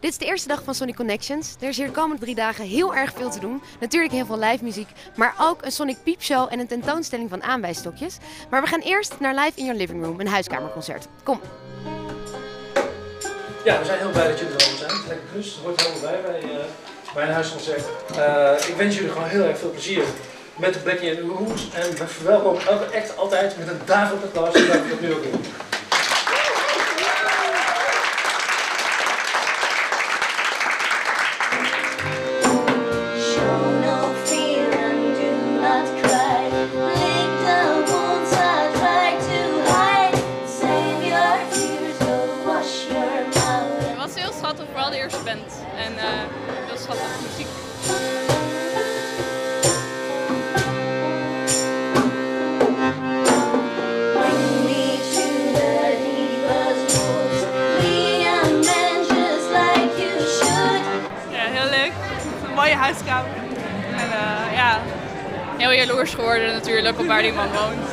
Dit is de eerste dag van Sonic Connections. Er is hier de komende 3 dagen heel erg veel te doen. Natuurlijk heel veel live muziek, maar ook een Sonic Piepshow en een tentoonstelling van aanwijsstokjes. Maar we gaan eerst naar Live in Your Living Room, een huiskamerconcert. Kom! Ja, we zijn heel blij dat jullie er allemaal zijn. Lekker plus, het hoort helemaal bij een huisconcert. Ik wens jullie gewoon heel erg veel plezier met de Blackie en de Oohoo's. En we verwelkomen elke act altijd met een daverend applaus. En dat we nu ook doen. Vooral de eerste band en heel schattige muziek. Ja, heel leuk. Een mooie huiskamer. En ja, heel jaloers geworden natuurlijk op waar die man woont.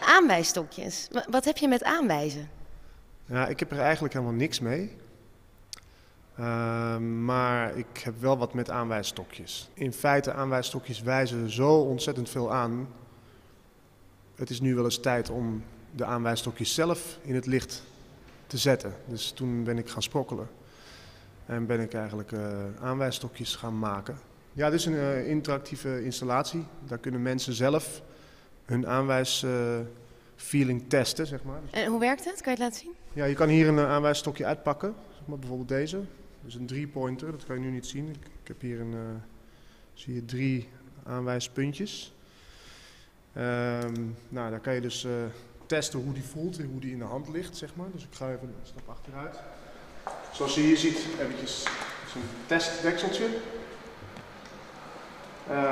Aanwijsstokjes. Wat heb je met aanwijzen? Ja, ik heb er eigenlijk helemaal niks mee, maar ik heb wel wat met aanwijsstokjes. In feite, aanwijsstokjes wijzen zo ontzettend veel aan. Het is nu wel eens tijd om de aanwijsstokjes zelf in het licht te zetten. Dus toen ben ik gaan sprokkelen en ben ik eigenlijk aanwijsstokjes gaan maken. Ja, dit is een interactieve installatie. Daar kunnen mensen zelf hun aanwijsfeeling testen, zeg maar. En hoe werkt het? Kan je het laten zien? Ja, je kan hier een aanwijsstokje uitpakken, zeg maar, bijvoorbeeld deze. Dus een 3-pointer, dat kan je nu niet zien. Ik heb hier een, zie je 3 aanwijspuntjes. Nou, daar kan je dus testen hoe die voelt en hoe die in de hand ligt, zeg maar. Dus ik ga even een stap achteruit. Zoals je hier ziet, eventjes zo'n testdekseltje. Nou,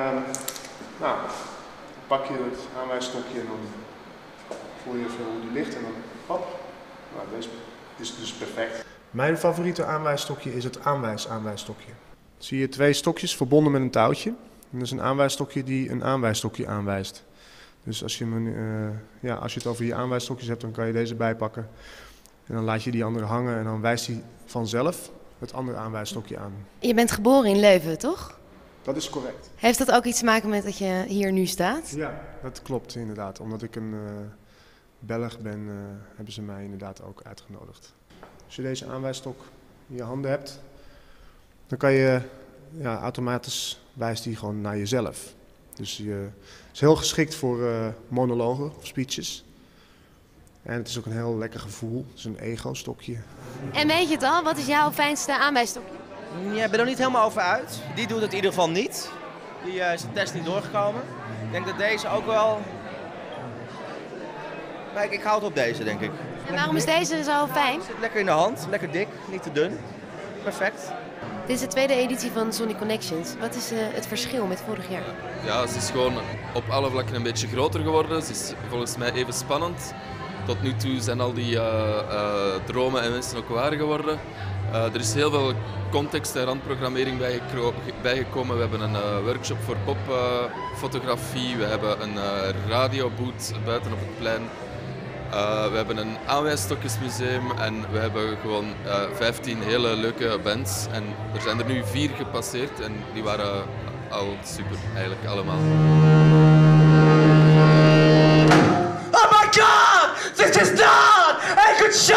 dan pak je het aanwijsstokje en dan voel je even hoe die ligt en dan pap. Nou, deze is dus perfect. Mijn favoriete aanwijsstokje is het aanwijsstokje. Zie je 2 stokjes verbonden met een touwtje. En dat is een aanwijsstokje die een aanwijsstokje aanwijst. Dus als je, als je het over je aanwijsstokjes hebt, dan kan je deze bijpakken. En dan laat je die andere hangen en dan wijst hij vanzelf het andere aanwijsstokje aan. Je bent geboren in Leuven, toch? Dat is correct. Heeft dat ook iets te maken met dat je hier nu staat? Ja, dat klopt inderdaad. Omdat ik een... Belg ben, hebben ze mij inderdaad ook uitgenodigd. Als je deze aanwijsstok in je handen hebt, dan kan je automatisch wijst die gewoon naar jezelf. Dus het is heel geschikt voor monologen of speeches. En het is ook een heel lekker gevoel. Het is een ego-stokje. En weet je het al? Wat is jouw fijnste aanwijsstokje? Ja, ik ben er niet helemaal over uit. Die doet het in ieder geval niet. Die is de test niet doorgekomen. Ik denk dat deze ook wel... Kijk, ik houd op deze, denk ik. En waarom is deze zo fijn? Zit lekker in de hand, lekker dik, niet te dun. Perfect. Dit is de tweede editie van Sonic Connections. Wat is het verschil met vorig jaar? Ja, ze is gewoon op alle vlakken een beetje groter geworden. Ze is volgens mij even spannend. Tot nu toe zijn al die dromen en wensen ook waar geworden. Er is heel veel context en randprogrammering bijgekomen. We hebben een workshop voor popfotografie. We hebben een radioboot buiten op het plein. We hebben een aanwijsstokjesmuseum en we hebben gewoon 15 hele leuke bands. En er zijn er nu 4 gepasseerd en die waren al super, eigenlijk allemaal. Oh my god! This is not a good shot!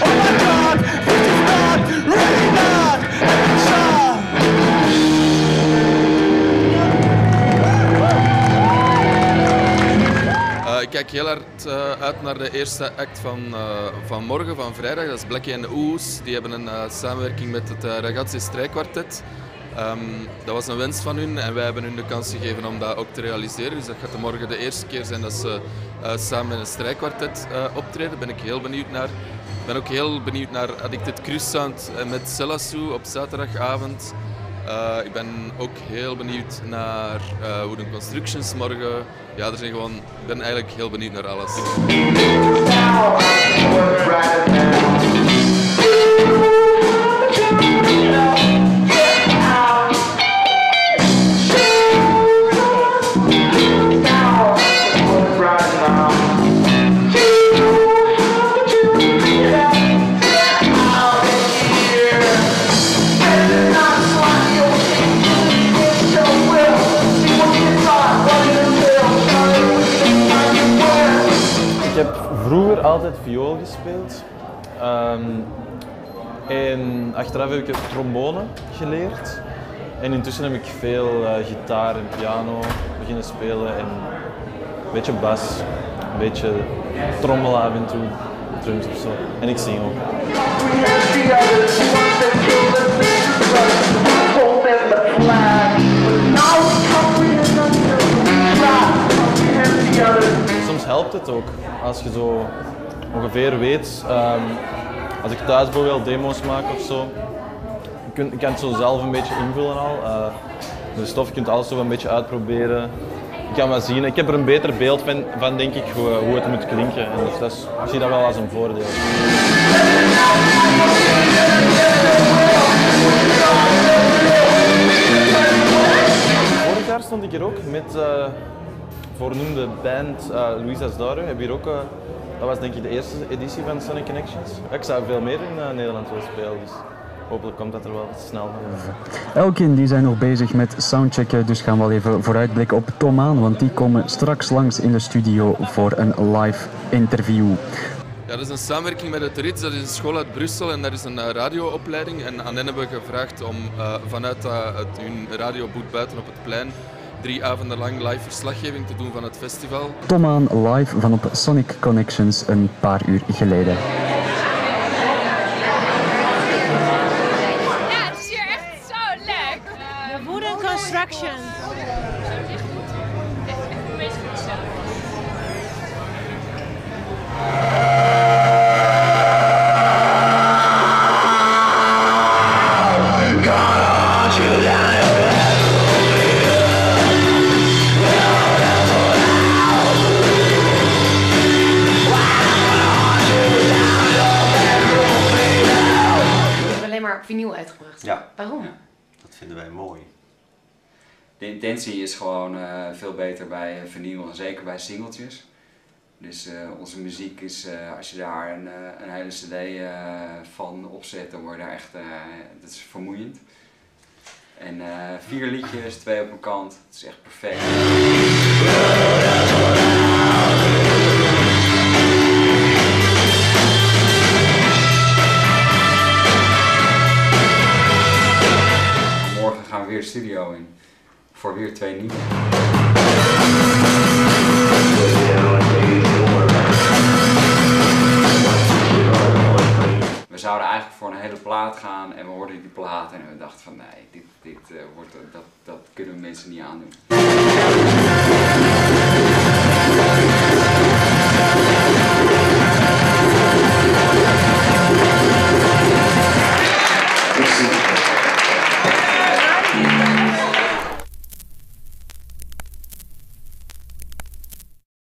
Oh my god! This is not, really not a good shot! Ik kijk heel hard uit naar de eerste act van morgen, van vrijdag. Dat is Blackie en de Oohoo's. Die hebben een samenwerking met het Ragazzi strijkkwartet. Dat was een wens van hun en wij hebben hun de kans gegeven om dat ook te realiseren. Dus dat gaat morgen de eerste keer zijn dat ze samen met een strijkkwartet optreden. Daar ben ik heel benieuwd naar. Ik ben ook heel benieuwd naar Addicted Croissant met Selassou op zaterdagavond. Ik ben ook heel benieuwd naar Wooden Constructions morgen. Ja, ik ben eigenlijk heel benieuwd naar alles. vroeger altijd viool gespeeld. En achteraf heb ik trombone geleerd. En intussen heb ik veel gitaar en piano beginnen spelen en een beetje bas, een beetje trommel af en toe, drums of zo. En ik zing ook. Soms helpt het ook als je zo ongeveer weet, als ik thuis bijvoorbeeld demo's maak of zo. Je kan het zo zelf een beetje invullen al. Dus je kunt alles zo een beetje uitproberen. Ik kan wel zien. Ik heb er een beter beeld van denk ik, hoe het moet klinken. En dus dat is, ik zie dat wel als een voordeel. Vorig jaar stond ik hier ook met voornoemde band Luisa's Dauren. Heb hier ook, dat was denk ik de eerste editie van Sonic Connections. Ik zou veel meer in Nederland willen spelen. Dus. Hopelijk komt dat er wel snel van. Elkin, die zijn nog bezig met soundchecken, dus gaan we wel even vooruitblikken op Tomaan, want die komen straks langs in de studio voor een live interview. Ja, dat is een samenwerking met het Ritz, dat is een school uit Brussel en dat is een radioopleiding. En aan hen hebben we gevraagd om vanuit hun radioboot buiten op het plein 3 avonden lang live verslaggeving te doen van het festival. Tomaan live van op Sonic Connections een paar uur geleden. Constructions. Echt goed. Echt het meest goed zelf. Je hebt alleen maar op vinyl uitgebracht. Ja. Waarom? Dat vinden wij mooi. De intentie is gewoon veel beter bij vinyl en zeker bij singeltjes. Dus onze muziek is, als je daar een hele cd van opzet, dan wordt echt, dat is vermoeiend. En 4 liedjes, 2 op een kant, het is echt perfect. Morgen gaan we weer de studio in. Voor weer 2 nieuwe. We zouden eigenlijk voor een hele plaat gaan en we hoorden die plaat en we dachten van nee, dit kunnen mensen niet aandoen.